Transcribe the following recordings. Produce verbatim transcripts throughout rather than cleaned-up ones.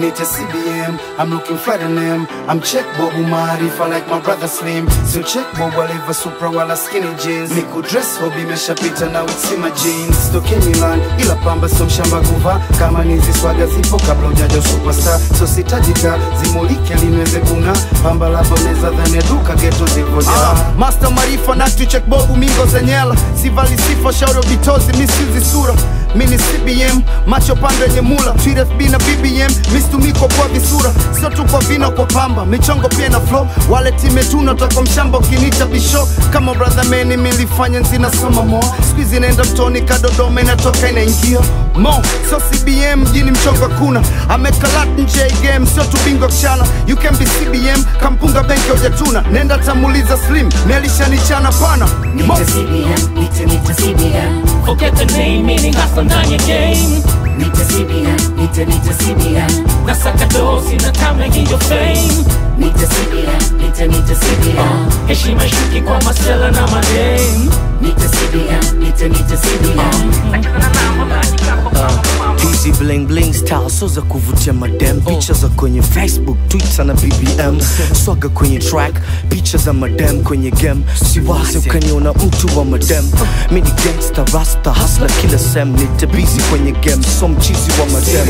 Need to C B M, I'm looking flat in them. I'm check bobu maarifa like my brother Slim. So check bobu aliva supra wala skinny jeans. Niku dress hobi mesha pita na utsima jeans. Toke Milan, ila pamba so mshamba guva. Kama nizi swaga zipo kabla ujaja superstar. So sitajika, zimulike linweze kuna. Pamba labo neza dhane duka geto zivojela. uh, Master Marifa natu check bobu mingo zenyela. Sivali sifo shauro bitozi misizi sura. Mini C B M, macho pando yenye mula. T F B na B B M, mistumiko kwa visura. Sio tu kwa vina kwa pamba, michongo pia na flow. Wale timetuna utako mshamba ukinicha bisho. Kama brother meni milifanya nzina soma mo. Squeeze naenda mtoni kadodome natoka inaingia Mo, so C B M, jini mchongo kuna. Amekalat nje game, sio tu bingo kshana. You can be C B M, kampunga benki ojatuna. Nenda tamuliza Slim, melisha nichana pana. Mo, nita C B M, nita nita C B M. Forget the name, meaning hustle on your game. Need to C B M, need to, need to C B M. Nasaka dosi na time in your fame. Need to C B M, need to, need to C B M. Heshima shuki kwa masela na madame. Need to C B M, need to, need to C B M. Nakana na mabani kapo kapo. Easy bling bling style, so za kuvutia madam. Pictures za kwenye Facebook, tweets na B B M. Swaga kwenye track, pictures za madam kwenye game. Siwasi ukaniona mtu wa madam. Mini gangsta, rasta, hustler, kila sem. Nite busy kwenye game, so mchizi wa madam.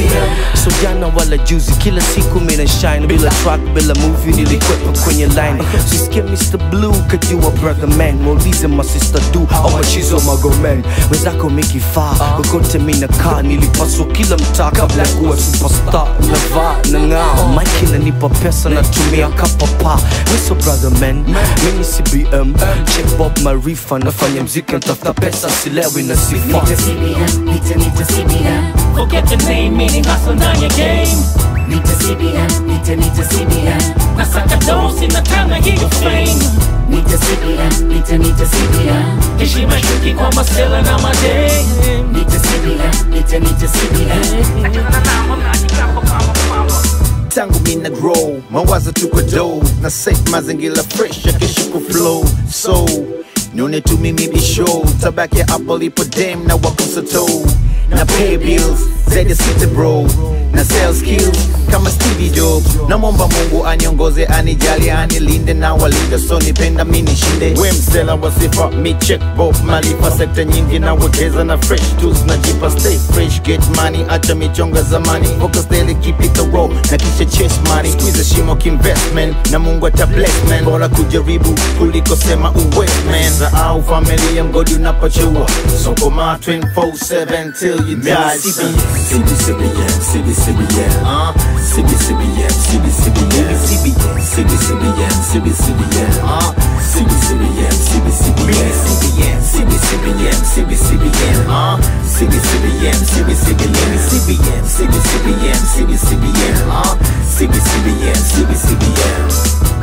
So jana wala juzi, kila siku mina shine. Bila track, bila movie, nilikwepa kwenye line. Sisikia Mister Blue, kajua brother man. Mwulize my sister do, au machizo mago man. Wezako miki faa, wakote mina kaa. Nilipaso kila mtaa kabla kuwa superstar. Navaa na ngao Mike inanipa pesa na tumia kapapa. Miso brother man, mini C B M. Check Bob Marifa, nafanya mziki natafuta pesa silewi na sifa. Need to C B M, need to, need to C B M. Forget the name, meaning hustle na your game. Need to C B M, need to, need to C B M. Nasaka dosi na time I hear your fame. Need to C B M, need to, need to C B M. Heshima shuki kwa masela na madei. Need to C B M, need to, need to C B M. Nakana na nama mnajika kwa mama mama. Tangu mina grow, mawazo tuko do. Na safe mazingila fresh ya kishuku flow. So, nune tu mimi bisho. Tabaki ya apple ipo dem na wakusa toe. Na pay bills, zedi sita bro. Na sell skills, kama Stevie Jobs. Na mwomba Mungu aniongoze, anijali, anilinde. Na walinda so nipenda mini shinde. We msela wasifa, mi check Bob Marifa. Sekta nyingi na wekeza na fresh tools. Na jipa stay fresh, get money. Acha michonga zamani, focus daily, keep it the roll. Na kisha chase money, squeeze a shimo kinvestment. Na Mungu ata bless man. Bora kujaribu, kuliko sema uwest man. Zaau familia mgodi unapachewa. So koma twenty four seven till you die. C B C B C B C B C B C B M, uh, C B C B M, C B C B M, C B C B M, C B C B M, C B C B M, uh, C B C B M, C B C B M, C B C B M, C B C B M, uh, C B C B M, C B C B M, C B M, C B C B M, C B C B M, uh, C B C B M, C B C B M.